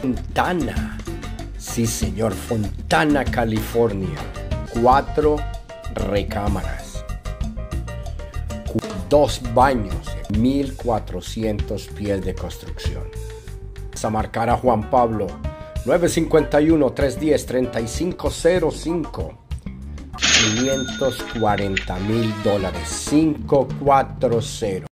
Fontana, sí señor, Fontana, California. 4 recámaras, 2 baños, 1400 pies de construcción. Vamos a marcar a Juan Pablo, 951-310-3505, $540,000, 540.